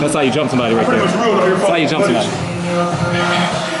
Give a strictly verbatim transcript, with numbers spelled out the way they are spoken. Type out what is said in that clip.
That's how you jump somebody right there. That's how you jump somebody.